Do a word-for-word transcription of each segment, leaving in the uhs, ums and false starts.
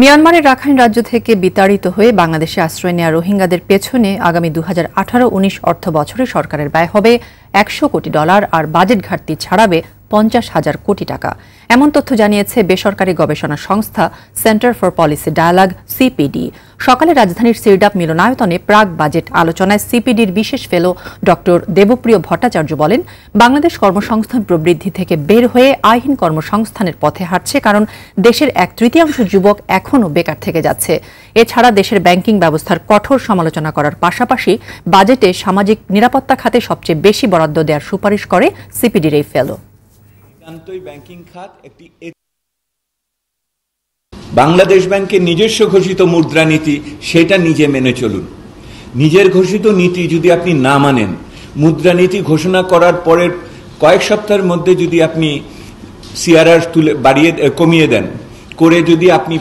মিয়ানমারের রাখাইন রাজ্য থেকে বিতাড়িত হয়ে বাংলাদেশে আশ্রয় নেওয়া রোহিঙ্গাদের পেছনে আগামী দুই হাজার আঠারো উনিশ অর্থবছরে সরকারের ব্যয় হবে একশো কোটি ডলার আর বাজেট ঘাটতি ছাড়াবে পঞ্চাশ হাজার কোটি টাকা। এমন তথ্য জানিয়েছে বেসরকারি গবেষণা সংস্থা centre for policy dialogue CPD. সকালে রাজধানীর সিরডাপ মিলনায়তনে প্রাক বাজেট আলোচনায় সিপিডির বিশেষ ফেলো ডক্টর দেবপ্রিয় ভট্টাচার্য বলেন, বাংলাদেশ কর্মসংস্থান প্রবৃদ্ধি থেকে বের হয়ে আইহীন কর্মসংস্থানের পথে হাঁটছে, কারণ দেশের এক তৃতীয়াংশ যুবক এখনও বেকার থেকে যাচ্ছে। এছাড়া দেশের ব্যাংকিং ব্যবস্থার কঠোর সমালোচনা করার পাশাপাশি বাজেটে সামাজিক নিরাপত্তা খাতে সবচেয়ে বেশি বরাদ্দ দেওয়ার সুপারিশ করে সিপিডির এই ফেলো। বাংলাদেশ ব্যাংকের নিজস্ব ঘোষিত মুদ্রানীতি, সেটা নিজে মেনে চলুন। নিজের ঘোষিত নীতি যদি আপনি না মানেন, মুদ্রানীতি ঘোষণা করার পরের কয়েক সপ্তাহের মধ্যে যদি আপনি সিআরআর তুলে বাড়িয়ে কমিয়ে দেন, করে যদি আপনি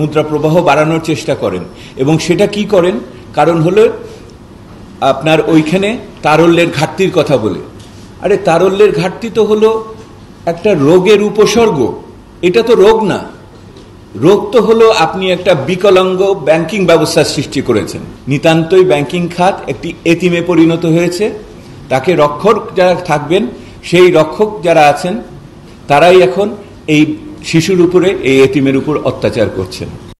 মুদ্রা প্রবাহ বাড়ানোর চেষ্টা করেন, এবং সেটা কি করেন, কারণ হলো আপনার ওইখানে তারল্যের ঘাটতির কথা বলে। আরে তারল্যের ঘাটতি তো হলো একটা রোগের উপসর্গ, এটা তো রোগ না। রোগ তো হলো আপনি একটা বিকলাঙ্গ ব্যাংকিং ব্যবস্থার সৃষ্টি করেছেন। নিতান্তই ব্যাংকিং খাত একটি এতিমে পরিণত হয়েছে। তাকে রক্ষক যারা থাকবেন, সেই রক্ষক যারা আছেন, তারাই এখন এই শিশুর উপরে, এই এতিমের উপর অত্যাচার করছেন।